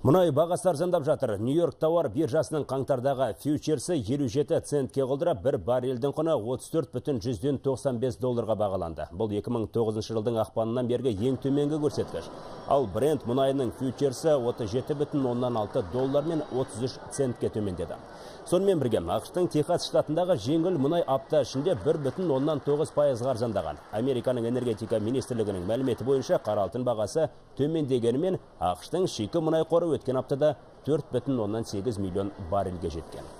Мұнай бағасар зымдап жатыр. Нью-Йорк тауар биржасының қаңтардағы фьючерсі 57 центке құлдырап, бір баррелдің құны 34,95 долларға бағаланды. Бұл 2009 жылдың ақпанынан бергі ең төменгі көрсеткіш. Ал Brent мұнайының фьючерсі 37,6 доллармен 33 центке төмендеді. Сонымен бірге, ақштың Техас штатындағы жеңіл мұнай апта ішінде 1,9%-ға арзандаған. Американың энергетика министрлігінің мәліметі бойынша қара алтын бағасы төмендегенімен, ақштың шикі мұнай қоры өткен аптада 4,8 миллион баррельге жеткен.